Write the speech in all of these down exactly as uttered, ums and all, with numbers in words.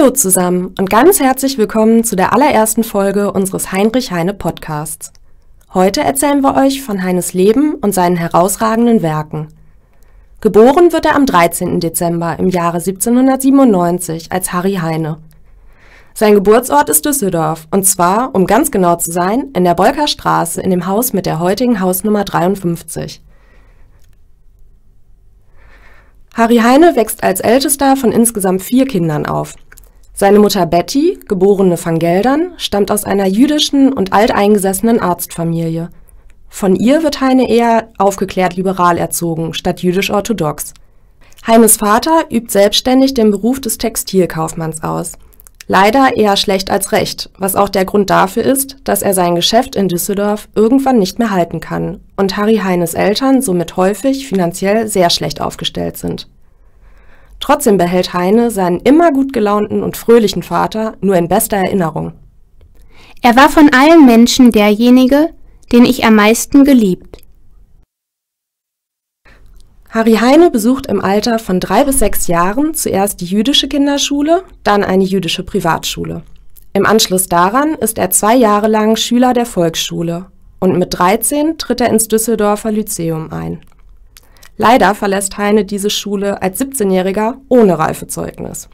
Hallo zusammen und ganz herzlich willkommen zu der allerersten Folge unseres Heinrich Heine Podcasts. Heute erzählen wir euch von Heines Leben und seinen herausragenden Werken. Geboren wird er am dreizehnten Dezember im Jahre siebzehnhundertsiebenundneunzig als Harry Heine. Sein Geburtsort ist Düsseldorf und zwar, um ganz genau zu sein, in der Bolker Straße in dem Haus mit der heutigen Hausnummer dreiundfünfzig. Harry Heine wächst als ältester von insgesamt vier Kindern auf. Seine Mutter Betty, geborene von Geldern, stammt aus einer jüdischen und alteingesessenen Arztfamilie. Von ihr wird Heine eher aufgeklärt-liberal erzogen, statt jüdisch-orthodox. Heines Vater übt selbstständig den Beruf des Textilkaufmanns aus. Leider eher schlecht als recht, was auch der Grund dafür ist, dass er sein Geschäft in Düsseldorf irgendwann nicht mehr halten kann und Harry Heines Eltern somit häufig finanziell sehr schlecht aufgestellt sind. Trotzdem behält Heine seinen immer gut gelaunten und fröhlichen Vater nur in bester Erinnerung. Er war von allen Menschen derjenige, den ich am meisten geliebt. Harry Heine besucht im Alter von drei bis sechs Jahren zuerst die jüdische Kinderschule, dann eine jüdische Privatschule. Im Anschluss daran ist er zwei Jahre lang Schüler der Volksschule und mit dreizehn tritt er ins Düsseldorfer Lyzeum ein. Leider verlässt Heine diese Schule als siebzehnjähriger ohne Reifezeugnis.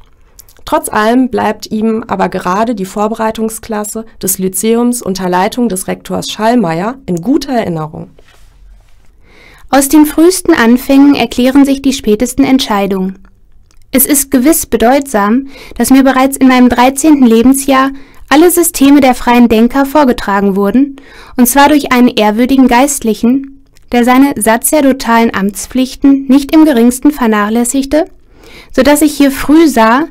Trotz allem bleibt ihm aber gerade die Vorbereitungsklasse des Lyzeums unter Leitung des Rektors Schallmeier in guter Erinnerung. Aus den frühesten Anfängen erklären sich die spätesten Entscheidungen. Es ist gewiss bedeutsam, dass mir bereits in meinem dreizehnten Lebensjahr alle Systeme der freien Denker vorgetragen wurden, und zwar durch einen ehrwürdigen Geistlichen, der seine sazerdotalen Amtspflichten nicht im geringsten vernachlässigte, so dass ich hier früh sah,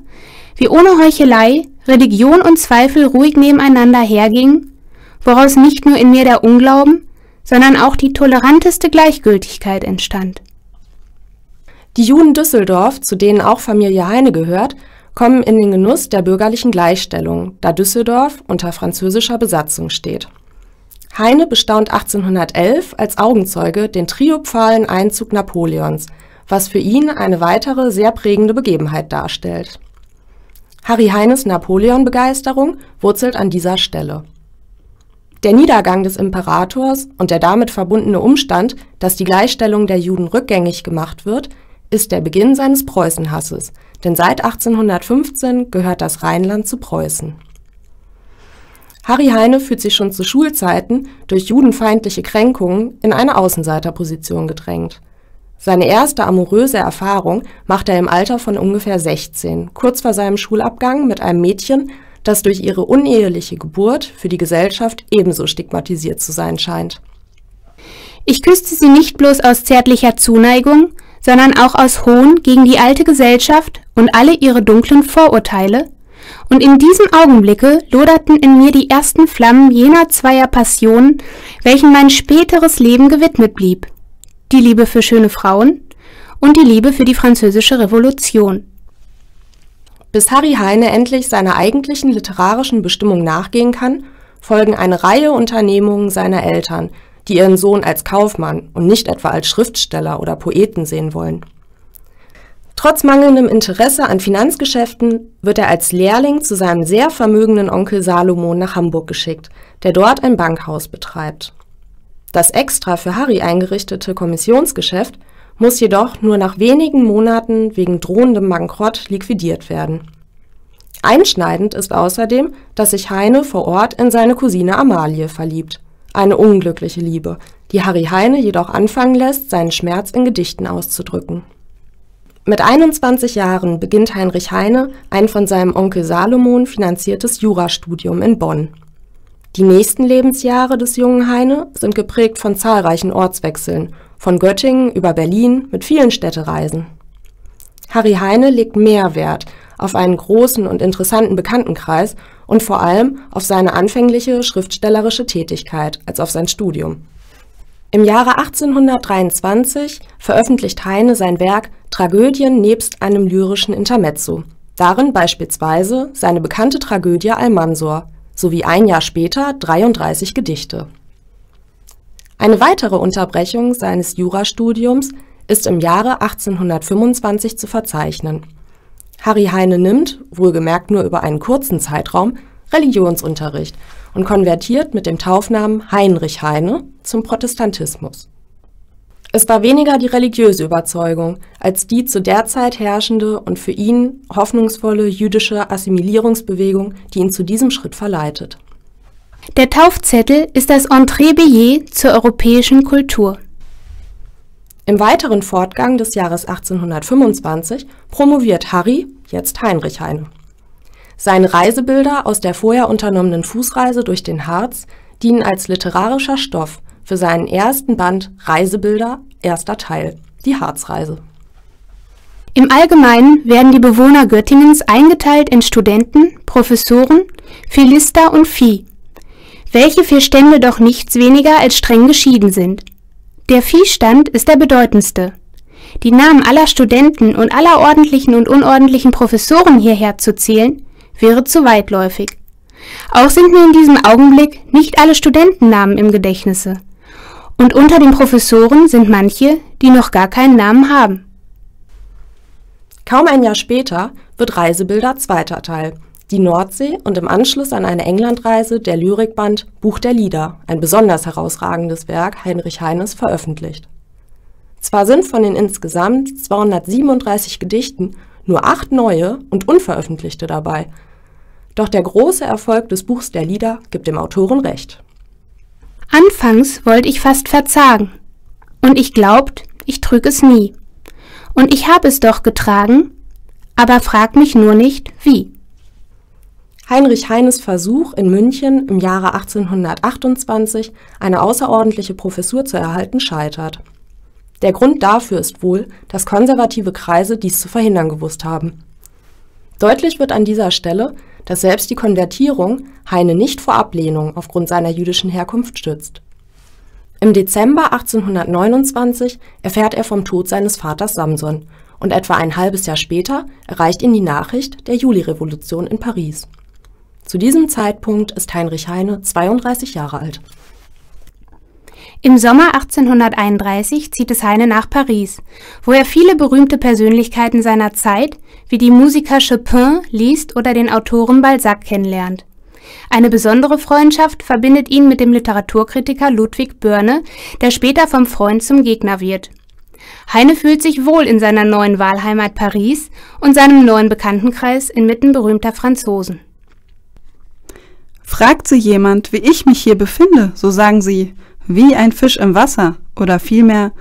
wie ohne Heuchelei Religion und Zweifel ruhig nebeneinander hergingen, woraus nicht nur in mir der Unglauben, sondern auch die toleranteste Gleichgültigkeit entstand. Die Juden Düsseldorf, zu denen auch Familie Heine gehört, kommen in den Genuss der bürgerlichen Gleichstellung, da Düsseldorf unter französischer Besatzung steht. Heine bestaunt achtzehnhundertelf als Augenzeuge den triumphalen Einzug Napoleons, was für ihn eine weitere sehr prägende Begebenheit darstellt. Harry Heines Napoleon-Begeisterung wurzelt an dieser Stelle. Der Niedergang des Imperators und der damit verbundene Umstand, dass die Gleichstellung der Juden rückgängig gemacht wird, ist der Beginn seines Preußenhasses, denn seit achtzehnhundertfünfzehn gehört das Rheinland zu Preußen. Harry Heine fühlt sich schon zu Schulzeiten durch judenfeindliche Kränkungen in eine Außenseiterposition gedrängt. Seine erste amoröse Erfahrung macht er im Alter von ungefähr sechzehn, kurz vor seinem Schulabgang mit einem Mädchen, das durch ihre uneheliche Geburt für die Gesellschaft ebenso stigmatisiert zu sein scheint. Ich küsste sie nicht bloß aus zärtlicher Zuneigung, sondern auch aus Hohn gegen die alte Gesellschaft und alle ihre dunklen Vorurteile, und in diesem Augenblicke loderten in mir die ersten Flammen jener zweier Passionen, welchen mein späteres Leben gewidmet blieb. Die Liebe für schöne Frauen und die Liebe für die französische Revolution. Bis Harry Heine endlich seiner eigentlichen literarischen Bestimmung nachgehen kann, folgen eine Reihe Unternehmungen seiner Eltern, die ihren Sohn als Kaufmann und nicht etwa als Schriftsteller oder Poeten sehen wollen. Trotz mangelndem Interesse an Finanzgeschäften wird er als Lehrling zu seinem sehr vermögenden Onkel Salomon nach Hamburg geschickt, der dort ein Bankhaus betreibt. Das extra für Harry eingerichtete Kommissionsgeschäft muss jedoch nur nach wenigen Monaten wegen drohendem Bankrott liquidiert werden. Einschneidend ist außerdem, dass sich Heine vor Ort in seine Cousine Amalie verliebt. Eine unglückliche Liebe, die Harry Heine jedoch anfangen lässt, seinen Schmerz in Gedichten auszudrücken. Mit einundzwanzig Jahren beginnt Heinrich Heine ein von seinem Onkel Salomon finanziertes Jurastudium in Bonn. Die nächsten Lebensjahre des jungen Heine sind geprägt von zahlreichen Ortswechseln, von Göttingen über Berlin mit vielen Städtereisen. Harry Heine legt mehr Wert auf einen großen und interessanten Bekanntenkreis und vor allem auf seine anfängliche schriftstellerische Tätigkeit als auf sein Studium. Im Jahre achtzehnhundertdreiundzwanzig veröffentlicht Heine sein Werk Tragödien nebst einem lyrischen Intermezzo, darin beispielsweise seine bekannte Tragödie Almansor, sowie ein Jahr später dreiunddreißig Gedichte. Eine weitere Unterbrechung seines Jurastudiums ist im Jahre achtzehnhundertfünfundzwanzig zu verzeichnen. Harry Heine nimmt, wohlgemerkt nur über einen kurzen Zeitraum, Religionsunterricht und konvertiert mit dem Taufnamen Heinrich Heine zum Protestantismus. Es war weniger die religiöse Überzeugung als die zu der Zeit herrschende und für ihn hoffnungsvolle jüdische Assimilierungsbewegung, die ihn zu diesem Schritt verleitet. Der Taufzettel ist das Entrebillet zur europäischen Kultur. Im weiteren Fortgang des Jahres achtzehnhundertfünfundzwanzig promoviert Harry, jetzt Heinrich Heine. Seine Reisebilder aus der vorher unternommenen Fußreise durch den Harz dienen als literarischer Stoff für seinen ersten Band Reisebilder, erster Teil, die Harzreise. Im Allgemeinen werden die Bewohner Göttingens eingeteilt in Studenten, Professoren, Philister und Vieh, welche vier Stände doch nichts weniger als streng geschieden sind. Der Viehstand ist der bedeutendste. Die Namen aller Studenten und aller ordentlichen und unordentlichen Professoren hierher zu zählen, wäre zu weitläufig. Auch sind mir in diesem Augenblick nicht alle Studentennamen im Gedächtnisse. Und unter den Professoren sind manche, die noch gar keinen Namen haben. Kaum ein Jahr später wird Reisebilder zweiter Teil, die Nordsee und im Anschluss an eine Englandreise der Lyrikband Buch der Lieder, ein besonders herausragendes Werk Heinrich Heines, veröffentlicht. Zwar sind von den insgesamt zweihundertsiebenunddreißig Gedichten nur acht neue und unveröffentlichte dabei, doch der große Erfolg des Buchs der Lieder gibt dem Autoren recht. Anfangs wollte ich fast verzagen, und ich glaubt, ich trüg es nie. Und ich hab es doch getragen, aber frag mich nur nicht, wie. Heinrich Heines Versuch, in München im Jahre achtzehnhundertachtundzwanzig eine außerordentliche Professur zu erhalten, scheitert. Der Grund dafür ist wohl, dass konservative Kreise dies zu verhindern gewusst haben. Deutlich wird an dieser Stelle, dass selbst die Konvertierung Heine nicht vor Ablehnung aufgrund seiner jüdischen Herkunft schützt. Im Dezember achtzehnhundertneunundzwanzig erfährt er vom Tod seines Vaters Samson und etwa ein halbes Jahr später erreicht ihn die Nachricht der Julirevolution in Paris. Zu diesem Zeitpunkt ist Heinrich Heine zweiunddreißig Jahre alt. Im Sommer achtzehnhunderteinunddreißig zieht es Heine nach Paris, wo er viele berühmte Persönlichkeiten seiner Zeit, wie die Musiker Chopin, liest oder den Autoren Balzac kennenlernt. Eine besondere Freundschaft verbindet ihn mit dem Literaturkritiker Ludwig Börne, der später vom Freund zum Gegner wird. Heine fühlt sich wohl in seiner neuen Wahlheimat Paris und seinem neuen Bekanntenkreis inmitten berühmter Franzosen. Fragt Sie jemand, wie ich mich hier befinde, so sagen Sie, wie ein Fisch im Wasser, oder vielmehr,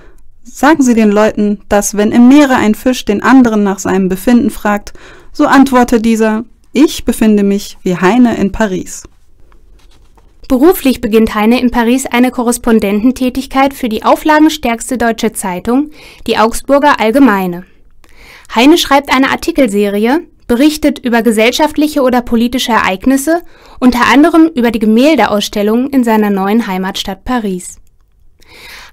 sagen Sie den Leuten, dass wenn im Meere ein Fisch den anderen nach seinem Befinden fragt, so antwortet dieser, ich befinde mich wie Heine in Paris. Beruflich beginnt Heine in Paris eine Korrespondententätigkeit für die auflagenstärkste deutsche Zeitung, die Augsburger Allgemeine. Heine schreibt eine Artikelserie, berichtet über gesellschaftliche oder politische Ereignisse, unter anderem über die Gemäldeausstellung in seiner neuen Heimatstadt Paris.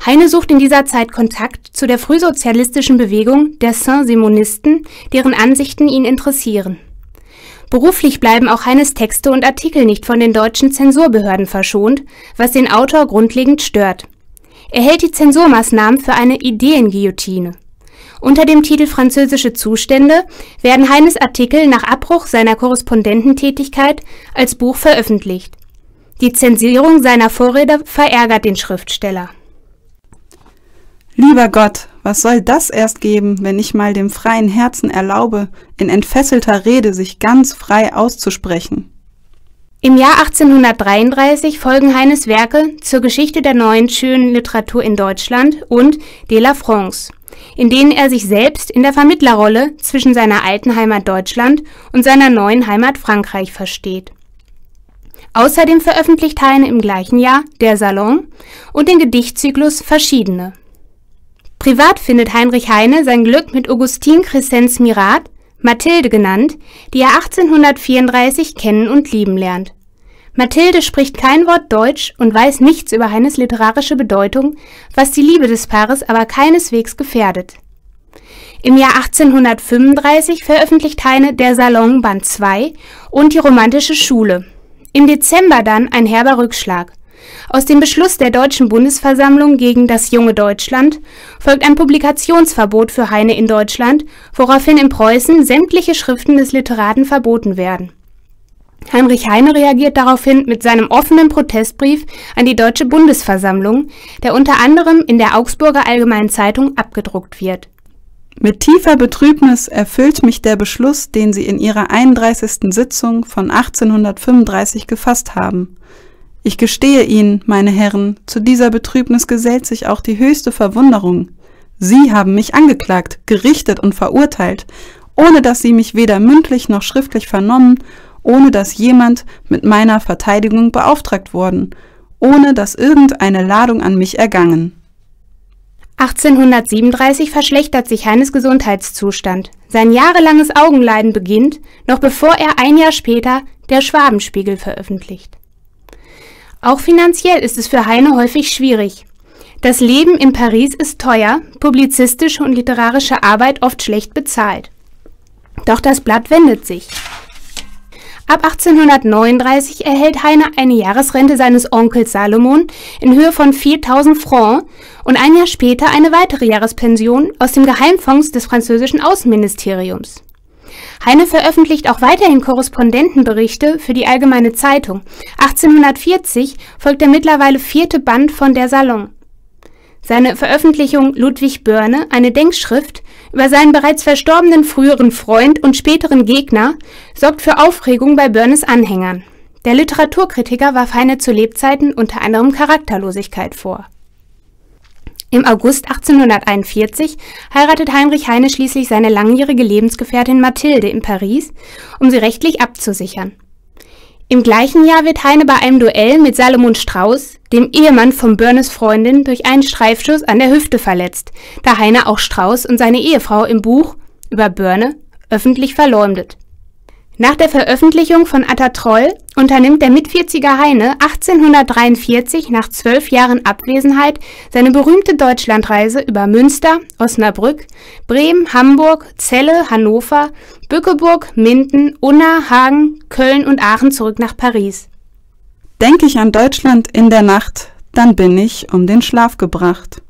Heine sucht in dieser Zeit Kontakt zu der frühsozialistischen Bewegung der Saint-Simonisten, deren Ansichten ihn interessieren. Beruflich bleiben auch Heines Texte und Artikel nicht von den deutschen Zensurbehörden verschont, was den Autor grundlegend stört. Er hält die Zensurmaßnahmen für eine Ideenguillotine. Unter dem Titel Französische Zustände werden Heines Artikel nach Abbruch seiner Korrespondententätigkeit als Buch veröffentlicht. Die Zensierung seiner Vorrede verärgert den Schriftsteller. Lieber Gott, was soll das erst geben, wenn ich mal dem freien Herzen erlaube, in entfesselter Rede sich ganz frei auszusprechen? Im Jahr achtzehnhundertdreiunddreißig folgen Heines Werke zur Geschichte der neuen schönen Literatur in Deutschland und de la France, in denen er sich selbst in der Vermittlerrolle zwischen seiner alten Heimat Deutschland und seiner neuen Heimat Frankreich versteht. Außerdem veröffentlicht Heine im gleichen Jahr Der Salon und den Gedichtzyklus Verschiedene. Privat findet Heinrich Heine sein Glück mit Augustine Crescence Mirat, Mathilde genannt, die er achtzehnhundertvierunddreißig kennen und lieben lernt. Mathilde spricht kein Wort Deutsch und weiß nichts über Heines literarische Bedeutung, was die Liebe des Paares aber keineswegs gefährdet. Im Jahr achtzehnhundertfünfunddreißig veröffentlicht Heine Der Salon Band zwei und die Romantische Schule. Im Dezember dann ein herber Rückschlag. Aus dem Beschluss der Deutschen Bundesversammlung gegen das junge Deutschland folgt ein Publikationsverbot für Heine in Deutschland, woraufhin in Preußen sämtliche Schriften des Literaten verboten werden. Heinrich Heine reagiert daraufhin mit seinem offenen Protestbrief an die Deutsche Bundesversammlung, der unter anderem in der Augsburger Allgemeinen Zeitung abgedruckt wird. Mit tiefer Betrübnis erfüllt mich der Beschluss, den Sie in Ihrer einunddreißigsten Sitzung von achtzehnhundertfünfunddreißig gefasst haben. Ich gestehe Ihnen, meine Herren, zu dieser Betrübnis gesellt sich auch die höchste Verwunderung. Sie haben mich angeklagt, gerichtet und verurteilt, ohne dass Sie mich weder mündlich noch schriftlich vernommen, ohne dass jemand mit meiner Verteidigung beauftragt worden, ohne dass irgendeine Ladung an mich ergangen. achtzehnhundertsiebenunddreißig verschlechtert sich Heines Gesundheitszustand. Sein jahrelanges Augenleiden beginnt, noch bevor er ein Jahr später der Schwabenspiegel veröffentlicht. Auch finanziell ist es für Heine häufig schwierig. Das Leben in Paris ist teuer, publizistische und literarische Arbeit oft schlecht bezahlt. Doch das Blatt wendet sich. Ab achtzehnhundertneununddreißig erhält Heine eine Jahresrente seines Onkels Salomon in Höhe von viertausend Francs und ein Jahr später eine weitere Jahrespension aus dem Geheimfonds des französischen Außenministeriums. Heine veröffentlicht auch weiterhin Korrespondentenberichte für die Allgemeine Zeitung. achtzehnhundertvierzig folgt der mittlerweile vierte Band von Der Salon. Seine Veröffentlichung Ludwig Börne, eine Denkschrift über seinen bereits verstorbenen früheren Freund und späteren Gegner, sorgt für Aufregung bei Börnes Anhängern. Der Literaturkritiker warf Heine zu Lebzeiten unter anderem Charakterlosigkeit vor. Im August achtzehnhunderteinundvierzig heiratet Heinrich Heine schließlich seine langjährige Lebensgefährtin Mathilde in Paris, um sie rechtlich abzusichern. Im gleichen Jahr wird Heine bei einem Duell mit Salomon Strauß, dem Ehemann von Börnes Freundin, durch einen Streifschuss an der Hüfte verletzt, da Heine auch Strauß und seine Ehefrau im Buch über Börne öffentlich verleumdet. Nach der Veröffentlichung von Atta Troll unternimmt der Mitvierziger Heine achtzehnhundertdreiundvierzig nach zwölf Jahren Abwesenheit seine berühmte Deutschlandreise über Münster, Osnabrück, Bremen, Hamburg, Celle, Hannover, Bückeburg, Minden, Unna, Hagen, Köln und Aachen zurück nach Paris. Denke ich an Deutschland in der Nacht, dann bin ich um den Schlaf gebracht.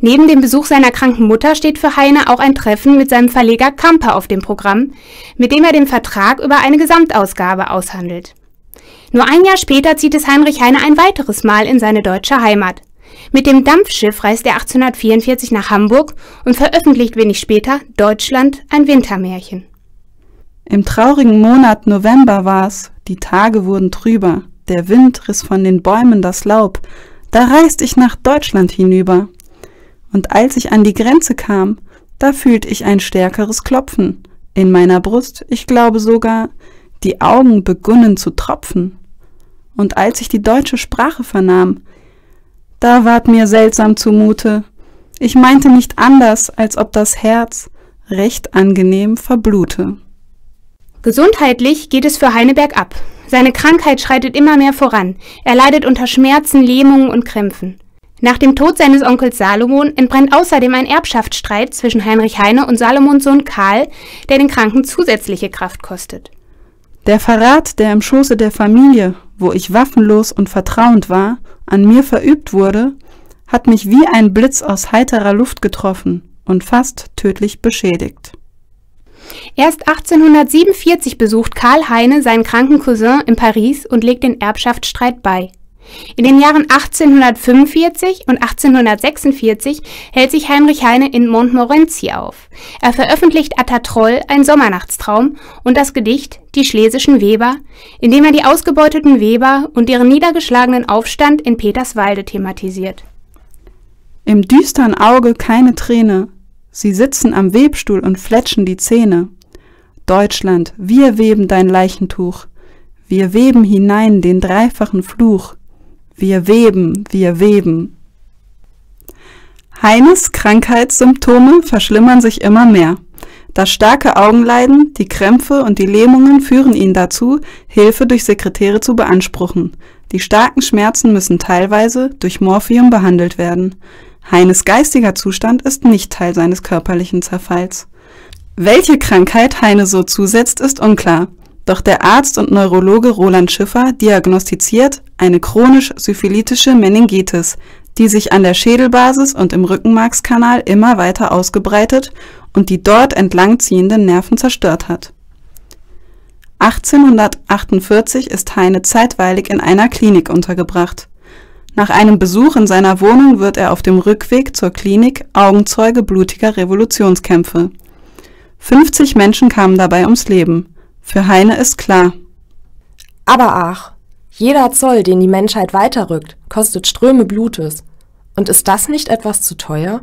Neben dem Besuch seiner kranken Mutter steht für Heine auch ein Treffen mit seinem Verleger Campe auf dem Programm, mit dem er den Vertrag über eine Gesamtausgabe aushandelt. Nur ein Jahr später zieht es Heinrich Heine ein weiteres Mal in seine deutsche Heimat. Mit dem Dampfschiff reist er achtzehnhundertvierundvierzig nach Hamburg und veröffentlicht wenig später Deutschland, ein Wintermärchen. Im traurigen Monat November war's, die Tage wurden trüber, der Wind riss von den Bäumen das Laub, da reist ich nach Deutschland hinüber. Und als ich an die Grenze kam, da fühlt ich ein stärkeres Klopfen in meiner Brust, ich glaube sogar, die Augen begunnen zu tropfen. Und als ich die deutsche Sprache vernahm, da ward mir seltsam zumute, ich meinte nicht anders, als ob das Herz recht angenehm verblute. Gesundheitlich geht es für Heine bergab. Seine Krankheit schreitet immer mehr voran. Er leidet unter Schmerzen, Lähmungen und Krämpfen. Nach dem Tod seines Onkels Salomon entbrennt außerdem ein Erbschaftsstreit zwischen Heinrich Heine und Salomons Sohn Karl, der den Kranken zusätzliche Kraft kostet. Der Verrat, der im Schoße der Familie, wo ich waffenlos und vertrauend war, an mir verübt wurde, hat mich wie ein Blitz aus heiterer Luft getroffen und fast tödlich beschädigt. Erst achtzehnhundertsiebenundvierzig besucht Karl Heine seinen kranken Cousin in Paris und legt den Erbschaftsstreit bei. In den Jahren achtzehnhundertfünfundvierzig und achtzehnhundertsechsundvierzig hält sich Heinrich Heine in Montmorency auf. Er veröffentlicht Atta Troll, ein Sommernachtstraum, und das Gedicht Die schlesischen Weber, in dem er die ausgebeuteten Weber und deren niedergeschlagenen Aufstand in Peterswalde thematisiert. Im düstern Auge keine Träne, sie sitzen am Webstuhl und fletschen die Zähne. Deutschland, wir weben dein Leichentuch, wir weben hinein den dreifachen Fluch. Wir weben, wir weben. Heines Krankheitssymptome verschlimmern sich immer mehr. Das starke Augenleiden, die Krämpfe und die Lähmungen führen ihn dazu, Hilfe durch Sekretäre zu beanspruchen. Die starken Schmerzen müssen teilweise durch Morphium behandelt werden. Heines geistiger Zustand ist nicht Teil seines körperlichen Zerfalls. Welche Krankheit Heine so zusetzt, ist unklar. Doch der Arzt und Neurologe Roland Schiffer diagnostiziert eine chronisch-syphilitische Meningitis, die sich an der Schädelbasis und im Rückenmarkskanal immer weiter ausgebreitet und die dort entlang ziehenden Nerven zerstört hat. achtzehnhundertachtundvierzig ist Heine zeitweilig in einer Klinik untergebracht. Nach einem Besuch in seiner Wohnung wird er auf dem Rückweg zur Klinik Augenzeuge blutiger Revolutionskämpfe. fünfzig Menschen kamen dabei ums Leben. Für Heine ist klar: Aber ach, jeder Zoll, den die Menschheit weiterrückt, kostet Ströme Blutes. Und ist das nicht etwas zu teuer?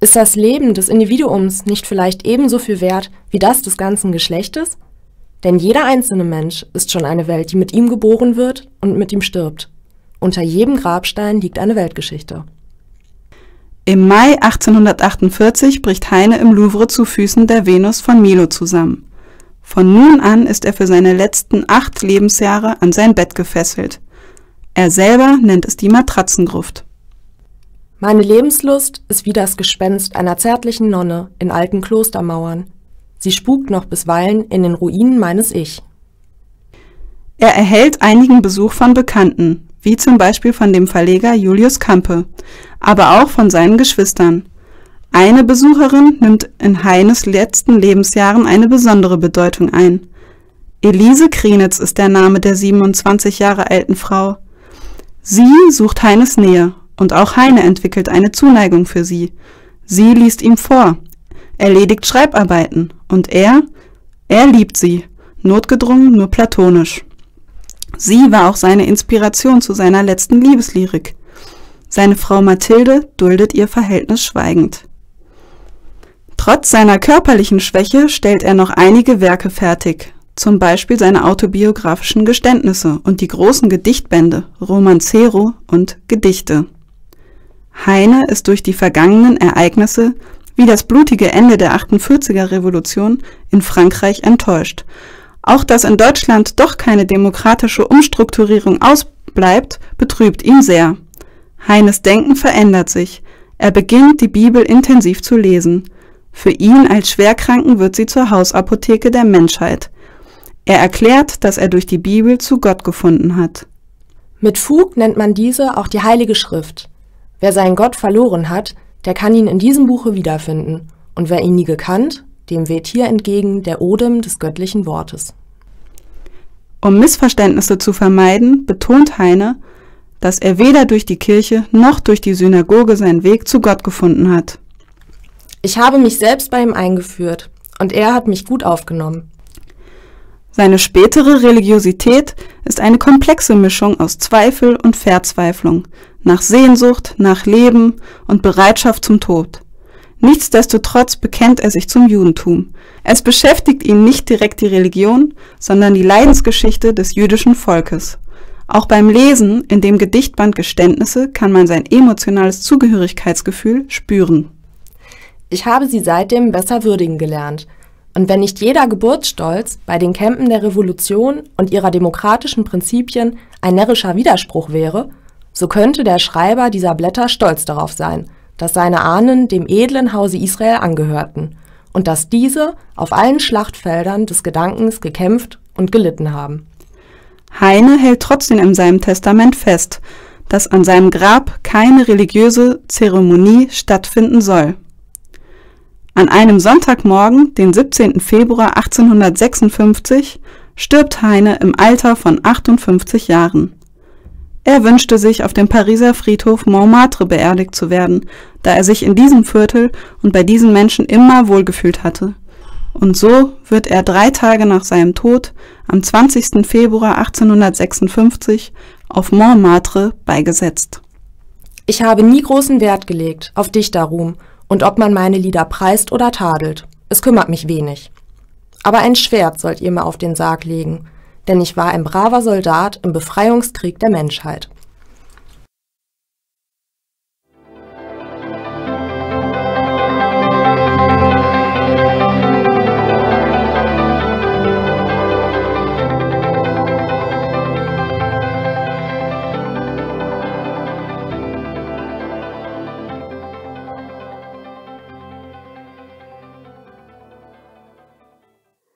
Ist das Leben des Individuums nicht vielleicht ebenso viel wert wie das des ganzen Geschlechtes? Denn jeder einzelne Mensch ist schon eine Welt, die mit ihm geboren wird und mit ihm stirbt. Unter jedem Grabstein liegt eine Weltgeschichte. Im Mai achtzehnhundertachtundvierzig bricht Heine im Louvre zu Füßen der Venus von Milo zusammen. Von nun an ist er für seine letzten acht Lebensjahre an sein Bett gefesselt. Er selber nennt es die Matratzengruft. Meine Lebenslust ist wie das Gespenst einer zärtlichen Nonne in alten Klostermauern. Sie spukt noch bisweilen in den Ruinen meines Ich. Er erhält einigen Besuch von Bekannten, wie zum Beispiel von dem Verleger Julius Campe, aber auch von seinen Geschwistern. Eine Besucherin nimmt in Heines letzten Lebensjahren eine besondere Bedeutung ein. Elise Krienitz ist der Name der siebenundzwanzig Jahre alten Frau. Sie sucht Heines Nähe und auch Heine entwickelt eine Zuneigung für sie. Sie liest ihm vor, erledigt Schreibarbeiten und er, er liebt sie, notgedrungen nur platonisch. Sie war auch seine Inspiration zu seiner letzten Liebeslyrik. Seine Frau Mathilde duldet ihr Verhältnis schweigend. Trotz seiner körperlichen Schwäche stellt er noch einige Werke fertig, zum Beispiel seine autobiografischen Geständnisse und die großen Gedichtbände Romancero und Gedichte. Heine ist durch die vergangenen Ereignisse, wie das blutige Ende der achtundvierziger Revolution, in Frankreich enttäuscht. Auch dass in Deutschland doch keine demokratische Umstrukturierung ausbleibt, betrübt ihn sehr. Heines Denken verändert sich. Er beginnt, die Bibel intensiv zu lesen. Für ihn als Schwerkranken wird sie zur Hausapotheke der Menschheit. Er erklärt, dass er durch die Bibel zu Gott gefunden hat. Mit Fug nennt man diese auch die Heilige Schrift. Wer seinen Gott verloren hat, der kann ihn in diesem Buche wiederfinden. Und wer ihn nie gekannt, dem weht hier entgegen der Odem des göttlichen Wortes. Um Missverständnisse zu vermeiden, betont Heine, dass er weder durch die Kirche noch durch die Synagoge seinen Weg zu Gott gefunden hat. Ich habe mich selbst bei ihm eingeführt und er hat mich gut aufgenommen. Seine spätere Religiosität ist eine komplexe Mischung aus Zweifel und Verzweiflung, nach Sehnsucht, nach Leben und Bereitschaft zum Tod. Nichtsdestotrotz bekennt er sich zum Judentum. Es beschäftigt ihn nicht direkt die Religion, sondern die Leidensgeschichte des jüdischen Volkes. Auch beim Lesen in dem Gedichtband Geständnisse kann man sein emotionales Zugehörigkeitsgefühl spüren. Ich habe sie seitdem besser würdigen gelernt. Und wenn nicht jeder Geburtsstolz bei den Kämpfen der Revolution und ihrer demokratischen Prinzipien ein närrischer Widerspruch wäre, so könnte der Schreiber dieser Blätter stolz darauf sein, dass seine Ahnen dem edlen Hause Israel angehörten und dass diese auf allen Schlachtfeldern des Gedankens gekämpft und gelitten haben. Heine hält trotzdem in seinem Testament fest, dass an seinem Grab keine religiöse Zeremonie stattfinden soll. An einem Sonntagmorgen, den siebzehnten Februar achtzehnhundertsechsundfünfzig, stirbt Heine im Alter von achtundfünfzig Jahren. Er wünschte sich, auf dem Pariser Friedhof Montmartre beerdigt zu werden, da er sich in diesem Viertel und bei diesen Menschen immer wohlgefühlt hatte. Und so wird er drei Tage nach seinem Tod, am zwanzigsten Februar achtzehnhundertsechsundfünfzig, auf Montmartre beigesetzt. Ich habe nie großen Wert gelegt auf Dichterruhm und ob man meine Lieder preist oder tadelt, es kümmert mich wenig. Aber ein Schwert sollt ihr mir auf den Sarg legen, denn ich war ein braver Soldat im Befreiungskrieg der Menschheit.